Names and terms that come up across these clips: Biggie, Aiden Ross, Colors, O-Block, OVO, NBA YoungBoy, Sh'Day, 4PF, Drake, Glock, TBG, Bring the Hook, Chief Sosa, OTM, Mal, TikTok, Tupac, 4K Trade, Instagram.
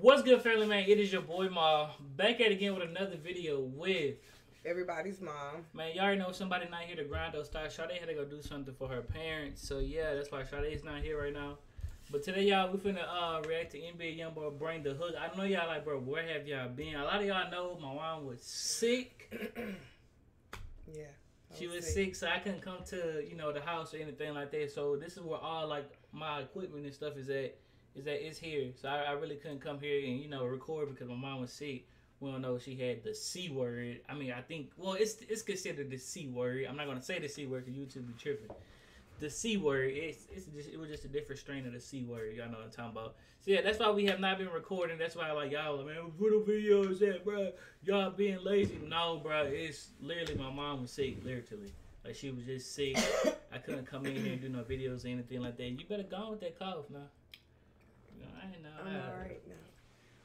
What's good, family man? It is your boy Mal back at it again with another video with everybody's mom. Man, y'all already know somebody not here to grind those stocks. Sh'Day had to go do something for her parents, so yeah, that's why Sh'Day's not here right now. But today, y'all, we finna react to NBA YoungBoy Bring the Hook. I know y'all like, bro, where have y'all been? A lot of y'all know my mom was sick. Yeah, she was sick, so I couldn't come to the house or anything like that. So this is where all like my equipment and stuff is at. It's here, so I really couldn't come here and record because my mom was sick. We don't know if she had the C word. I mean, I think, well, it's considered the C word. I'm not gonna say the C word because YouTube be tripping. The C word, it was just a different strain of the C word. Y'all know what I'm talking about. So yeah, that's why we have not been recording. That's why like y'all, man, where the video is at, bro? Y'all being lazy? No, bro. It's literally my mom was sick, literally. Like she was just sick. I couldn't come in here and do no videos or anything like that. You better go with that cough now.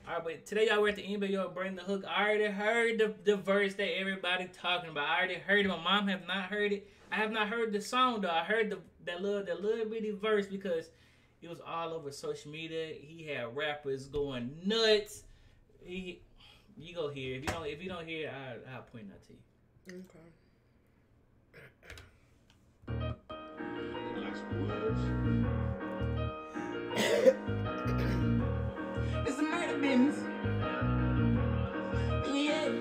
Alright, but today y'all, we're at the NBA YoungBoy Bring the Hook. I already heard the verse that everybody talking about. I already heard it. My mom have not heard it. I have not heard the song though. I heard that little bitty verse because it was all over social media. He had rappers going nuts. You go hear. If you don't hear it, I'll point out to you. Okay. It's a murder business. Yeah.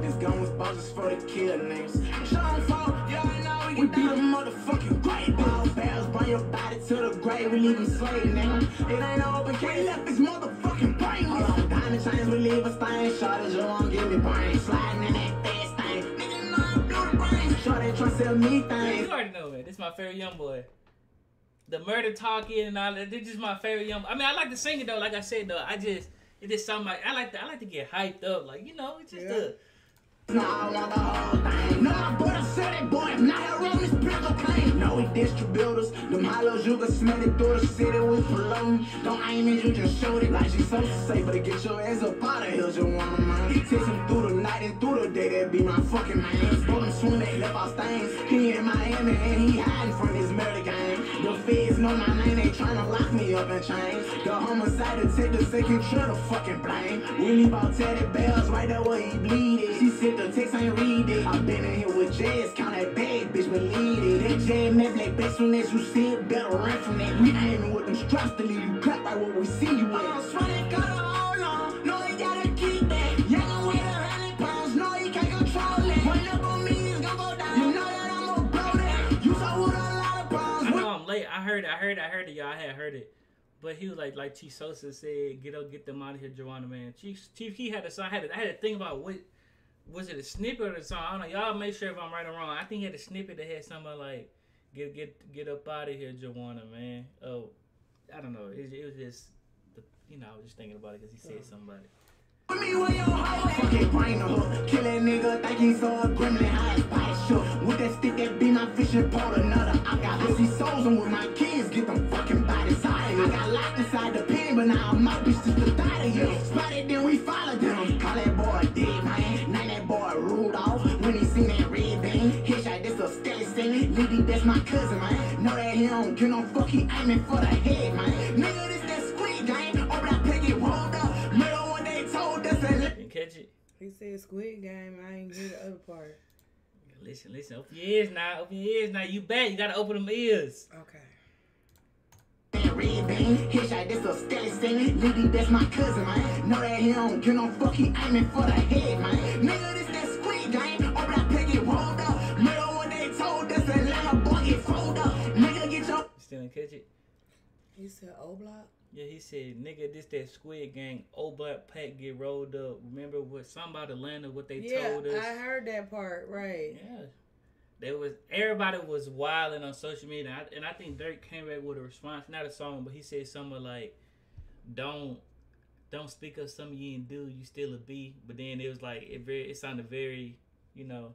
This gun was bosses for the kill names. We beat a motherfucking great ball. Bells bring your body to the grave. We leave them slaying now. It ain't over. Can't left this motherfucking brain. Diamond chains, we leave a stain. Shorties, you won't give me brain. Sliding in that fast thing. Nigga, no, I'm blue brain. Shorty trying to sell me things. You already know it. This my favorite young boy. The murder talking and all that. They're just my favorite young. I mean, I like to sing it though. Like I said though, it just sound like I like to get hyped up. Like it's just a. No, I want the whole thing. No, I bought a city boy. Now I run this pickle plane. No, we distributors. Them hollows you can smell it through the city with cologne. Don't aim it, you just shoot it like she's so safe. But to get your ass up out of hills, you want to mind. He takes him through the night and through the day. That be my fucking man. But him soon they left our stains. He in Miami and he hiding from his murder gang. The feds know my name, they tryna lock me up in chains. The homicide detective said can try to fucking blame. We leave out Teddy Bells right there where he bleeding. She said the text ain't read it. I've been in here with Jazz, count that bag, bitch, believe it. That Jazz met black best soon as you see it, better run from that. We aiming with them straps to leave you clap right where we see you at. I swear to God, I don't know. No, they gotta keep that. Y'all gonna weigh 100 pounds, no, you can't control it. Point up on me, it's gonna go down. You know that I'm gonna blow that. You saw what I. I heard it, y'all. I had heard it, but he was like Chief Sosa said, "Get up, get them out of here, Joanna, man." Chief, he had a song. I had to think about what was it, a snippet of the song? I don't know. Y'all make sure if I'm right or wrong. I think he had a snippet that had something like, "Get up out of here, Joanna, man." Oh, I don't know. It was just, I was just thinking about it because he said something about it. Put me where your heart is. Bring the hook. Kill that nigga, think he's so gremlin. High as pie shook. With that stick that be my fishing pole, another. I got pussy souls and with my kids, get them fucking bodies high. I got locked inside the pen, but now I'm out, bitch, just to die to you. Spotted, then we followed them. Call that boy dead, man. Now that boy Rudolph. When he seen that red band, headshot, this a steady scene. Liddy, that's my cousin, man. Know that he don't get no fuck, he aiming for the head, man. Nigga, this that squid game. Over that picket rolled up. Middle one they told us that. Catch it. He said squid game, I ain't get the other part. Listen, open your ears now, you back, you gotta open them ears. Okay. Red bang, headshot, that's a steady scene. Liddy, that's my cousin, man. Know that he don't get no fuck, he aiming for the head, man. Nigga, this that squid game, over that picket rolled up. Middle one they told us that line of bucket fold up. Nigga, get your... Still didn't catch it? He said O-Block? Yeah, he said, nigga, this that squid gang, O-Block pack get rolled up. Remember what somebody landed, what they told us? Yeah, I heard that part, right. Yeah. Everybody was wilding on social media. And I think Drake came back with a response, not a song, but he said something like, don't speak of something you didn't do, you still a B. But then it was like, it sounded very, him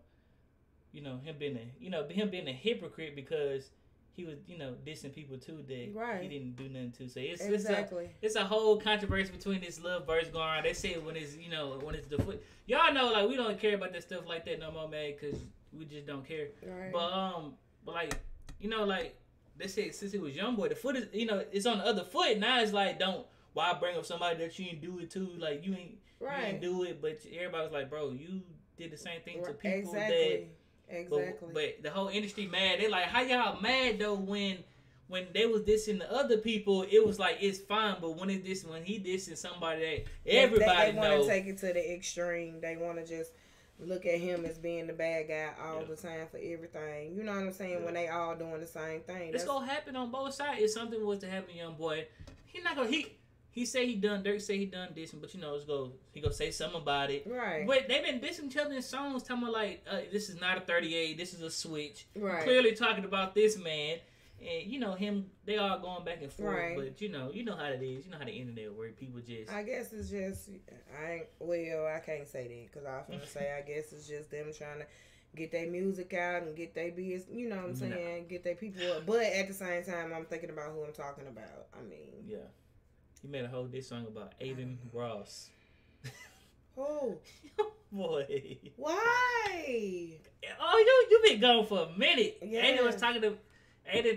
being a hypocrite because he was, dissing people too that he didn't do nothing to. So it's a whole controversy between this little verse going around. They say when it's the foot. Y'all know, like, we don't care about that stuff like that no more, man, because we just don't care. Right. But like, like they said, since he was YoungBoy, the foot is, it's on the other foot. Now it's like, don't. why bring up somebody that you didn't do it to? Like, you ain't do it, but everybody's like, bro, you did the same thing to people. Exactly. That... Exactly. But the whole industry mad. They're like, how y'all mad, though, when they was dissing the other people? It was like, it's fine, but when he dissing somebody that everybody knows. They want to take it to the extreme. They want to just look at him as being the bad guy all the time for everything. You know what I'm saying? Yeah. When they all doing the same thing. It's going to happen on both sides. If something was to happen to YoungBoy, he not going to... He say he done dirt, say he done dissing, but you know, he gonna say something about it. Right. But they've been dissing each other in songs, talking about like, this is not a 38, this is a switch. Right. Clearly talking about this man, and you know him. They all going back and forth. Right. But you know how it is. You know how the internet works. People just. I guess it's just I can't say that because I was gonna say I guess it's just them trying to get their music out and get their business, you know what I'm saying? Get their people up. But at the same time, I'm thinking about who I'm talking about. I mean. Yeah. He made a whole diss song about Aiden Ross. Who? Boy. Why? Oh, you been gone for a minute. Yeah. Aiden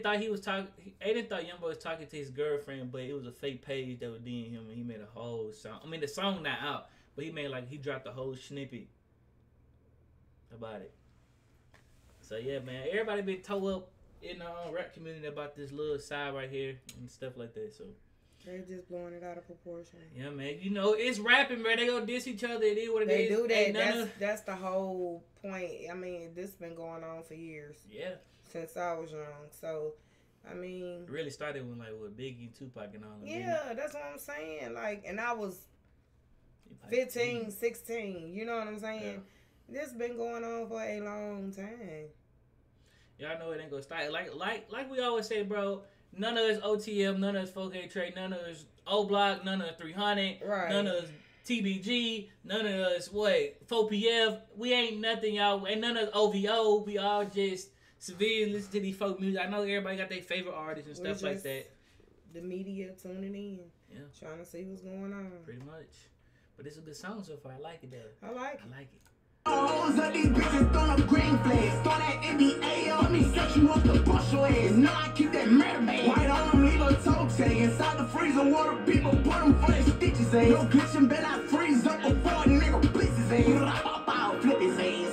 thought YoungBoy was talking to his girlfriend, but it was a fake page that was DMing him, and he made a whole song. I mean, the song not out, but he dropped a whole snippet about it. So yeah, man, everybody been toe up in the rap community about this little side right here and stuff like that. So. They just blowing it out of proportion. Yeah, man. You know, it's rapping, man. They gonna diss each other. It is what it is. They do that. That's the whole point. I mean, this been going on for years. Yeah. Since I was young. So, I mean. It really started when, like, with Biggie, Tupac, and all that. Yeah, that's what I'm saying. Like, and I was 15, 16. You know what I'm saying? Yeah. This been going on for a long time. Y'all know it ain't gonna stop. Like we always say, bro. None of us OTM, none of us 4K Trade, none of us O-Block, none of us 300, none of us TBG, none of us, 4PF. We ain't nothing, y'all. Ain't none of us OVO. We all just civilians listen to these folk music. I know everybody got their favorite artists and stuff like that. The media tuning in. Yeah. Trying to see what's going on. Pretty much. But it's a good song so far. I like it, though. I like it. Hoes up these bitches, throwing up green flags. Throw that NBA on me, set you up to bust your ass. Now I keep that murder man. White on them, leave a toe tag. Inside the freezer water, people put them for their stitches ass. No glitching, bet I freeze up before a nigga blitz his ass. I pop out, flip his ass.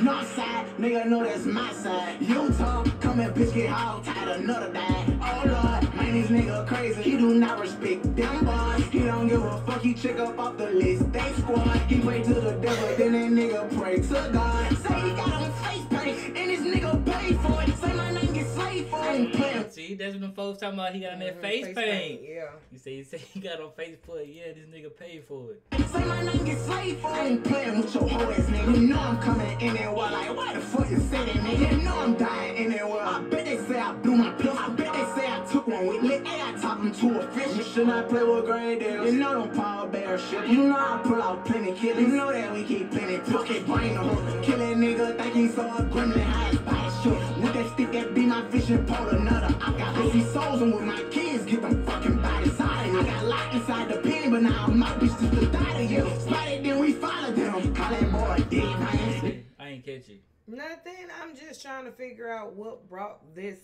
North side, nigga know that's my side. Utah, come and bitch get all tied, another die. Oh lord, man, these nigga crazy. He do not respect them boys. He don't give a fuck, he check up off the list. They squad, he wait till the devil, then they nigga pray to God. Say he got on face paint, and this nigga paid for it. Say my nigga slave for it. See, that's what them folks talking about. He got on that face paint. Yeah. You say he got on face paint. Yeah, this nigga paid for it. Say my nigga slave for it. I ain't playing with your whole ass nigga. You know I'm coming in there while like, why the fuck you say that nigga? You know I'm dying in there while I bet they say I blew my pill. I bet they say I took one with me. And I talked him to a fish. You should not play with grade deals. You know them power bear shit. You know I pull out plenty killers. You know that we keep plenty. Pocket brain on him. Kill that nigga, think he saw a gremlin. High as by shit. With that stick that be my vision, pull another. I got busy souls and with my kids, get them fucking bodies out of here. I got locked inside the pen, but now my bitch just to die to you. Spotted, then we followed them. Call that boy dead, man. I ain't catch you. Nothing. I'm just trying to figure out what brought this.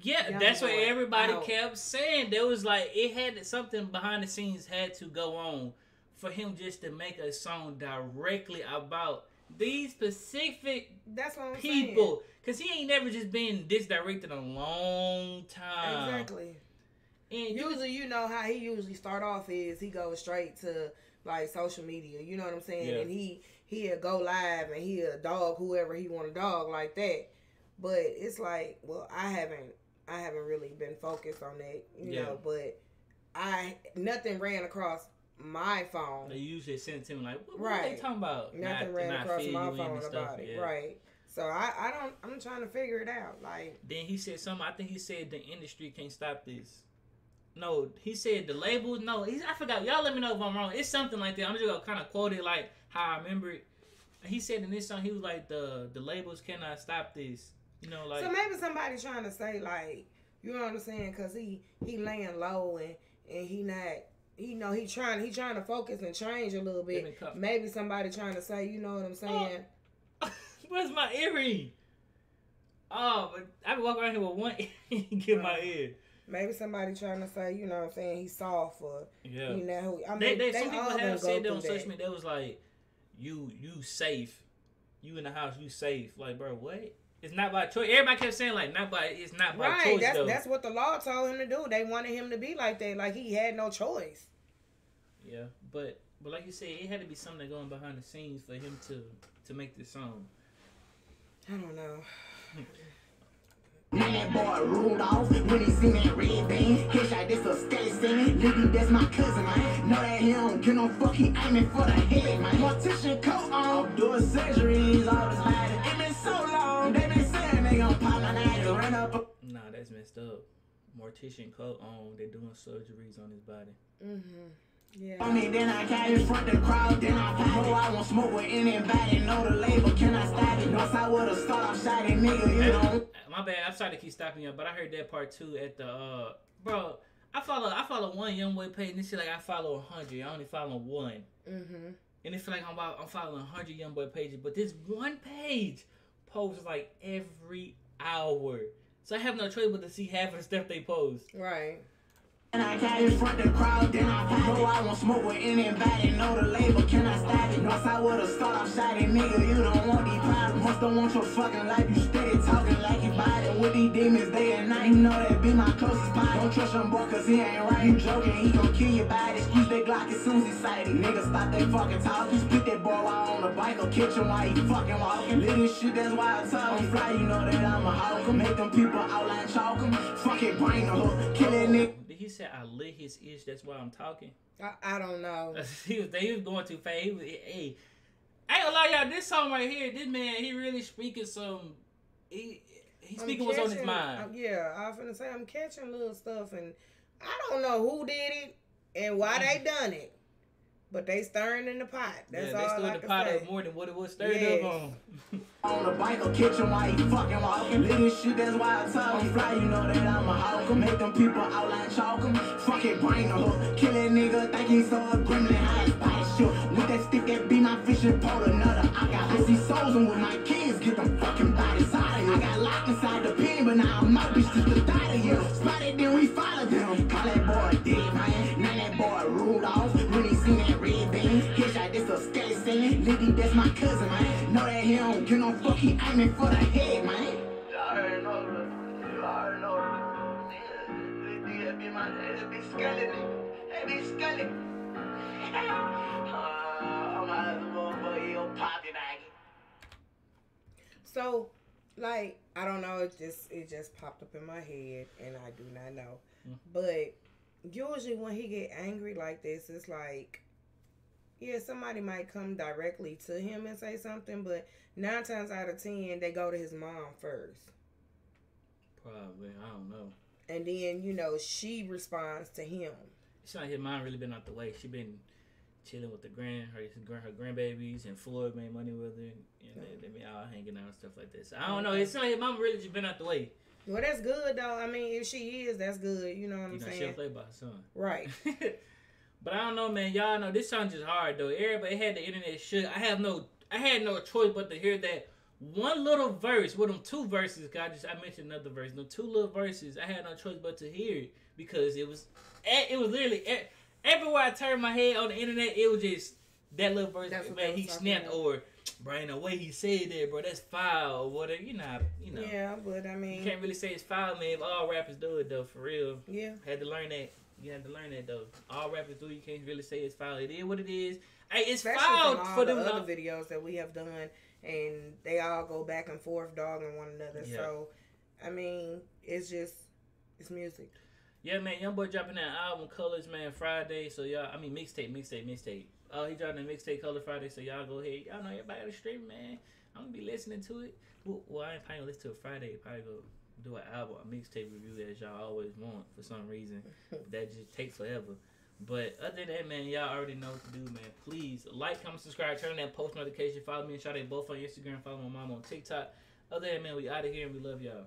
Yeah, that's what everybody kept saying. There was like, it had something behind the scenes had to go on for him just to make a song directly about these specific people. Because he ain't never just been this directed in a long time. Exactly. And usually, you know how he usually start off is he goes straight to like social media. You know what I'm saying? Yeah. And he'll go live and he'll dog whoever he want to dog like that. But it's like, well, I haven't really been focused on that, you know. But nothing ran across my phone. They usually send it to me like, what are they talking about? Nothing ran across my phone about it, right? So I'm trying to figure it out. Like then he said something. I think he said the industry can't stop this. No, he said the labels. No, I forgot. Y'all let me know if I'm wrong. It's something like that. I'm just gonna kind of quote it like how I remember it. He said in this song, he was like the labels cannot stop this. You know, like so maybe somebody trying to say like, you know what I'm saying? Cause he laying low and he not. You know, he trying to focus and change a little bit. Maybe somebody trying to say, you know what I'm saying? Oh. Where's my earring? Oh, but I be walking around here with one earring in my ear. Maybe somebody trying to say, you know what I'm saying, he's soft or, yeah. you know, I mean, they some people have said that on social media. That was like, you safe. You in the house, you safe. Like, bro, what? It's not by choice. Everybody kept saying, like, it's not by choice, though. That's what the law told him to do. They wanted him to be like that. Like, he had no choice. Yeah, but like you said, it had to be something going behind the scenes for him to make this song. I don't know. That boy Rudolph, when he seen that red thing, headshot, this a state singing, nigga, that's my cousin, man. Know that he don't get no fucking aiming for the head, man. Mortician coat on, doing surgeries all this life. It been so long, they been saying they gon' pop my knife and run up. Nah, that's messed up. Mortician coat on, they doing surgeries on his body. Mm-hmm. Yeah. I mean, then I got in front of the crowd, then I found I won't smoke with anybody, know the label, can I stop it? Once I would've started, I'm shouting, nigga, you know. My bad, I'm sorry to keep stopping y'all, but I heard that part too at the, bro, I follow one YoungBoy page, and this shit like I follow 100, I only follow one. Mm-hmm. And it's like I'm following 100 YoungBoy pages, but this one page posts like every hour. So I have no choice but to see half of the stuff they post. Right. And I got in front of the crowd, then I found it. I won't smoke with anybody, know the label, can I stop it? Once I would've started, I'm shouting, nigga, you don't want these problems. Once don't want your fucking life, you steady talking like you body with these demons day and night. You know that be my closest body. Don't trust your boy, cause he ain't right, you joking, he gon' kill your body. Excuse that Glock as soon as he sighted. Niggas stop they fucking talk, just put that boy while on the bike or catch him while he fucking walking. Little shit, that's why I talk. I'm fly, you know that I'm a hawk. Make them people out like chalk em. Fuck it, bring the hook, kill that nigga. He said I lit his itch, that's why I'm talking. I don't know. He was going too fast. Hey, I ain't gonna lie y'all, this song right here, this man, he really speaking some, he's speaking what's on his mind. Yeah, I was gonna say, I'm catching little stuff, and I don't know who did it and why they done it, but they stirring in the pot. That's all I can say. They stirred the pot up more than what it was stirred up on. On the bike or kitchen while he fucking walking. Little shit, that's why I talk. I'm fly, you know that I'm a hawker. Make them people out like chalk em. Fuck it, bring the hook. Kill that nigga, think he's so a gremlin. High spice shit. With that stick that be my fishing pole, another. I got hissy souls and with my kids. Get them fucking bodies out of here. I got locked inside the pen, but now I'm up. Bitch, just the thought of you. Spotted, then we followed them. Call that boy a dick, man. Now that boy Rudolph. When he seen that red band, headshot, this a skelly singing. Liddy, that's my cousin, man. Know that he don't get no fuck, he aiming for the head, man. I already know, bro. I already know, bro. Liddy, that be my head. That be skelly, nigga. That be skelly. I'm out of the motherfucker. He'll pop it, nigga. So, like, I don't know. It just popped up in my head, and I do not know. Mm-hmm. But usually when he get angry like this, it's like, yeah, somebody might come directly to him and say something, but 9 times out of 10, they go to his mom first. Probably, I don't know. And then, you know, she responds to him. It's like his mom really been out the way. She been chilling with the her grandbabies, and Floyd made money with her, and they been all hanging out and stuff like this. So I don't know. It's like his mom really just been out the way. Well, that's good, though. I mean, if she is, that's good. You know what I'm saying? She'll play by her son. Right. But I don't know, man. Y'all know, this song just hard, though. Everybody had the internet shook. I had no choice but to hear that one little verse. Well, them 2 verses, I mentioned another verse. Them 2 little verses, I had no choice but to hear it. Because it was literally, everywhere I turned my head on the internet, it was just that little verse. That's man, he snapped about. Or... Bro, ain't no way he said that, bro. That's foul or whatever. You know. Yeah, but I mean, you can't really say it's foul, man. If all rappers do it, though, for real. Yeah. Had to learn that. You had to learn that, though. All rappers do. You can't really say it's foul. It is what it is. Hey, it's foul for them. All the other videos that we have done, and they all go back and forth, dogging one another. Yeah. So, I mean, it's music. Yeah, man. YoungBoy dropping that album, Colors, man, Friday. So y'all, I mean, mixtape. He dropped a mixtape, Color Friday, so y'all go ahead. Y'all know everybody on the street, man. I'm going to be listening to it. Well, I ain't probably going to listen to it Friday. Probably go do an album, a mixtape review as y'all always want for some reason. That just takes forever. But other than that, man, y'all already know what to do, man. Please like, comment, subscribe, turn on that post notification. Follow me and Sh'Day both on Instagram. Follow my mom on TikTok. Other than that, man, we out of here and we love y'all.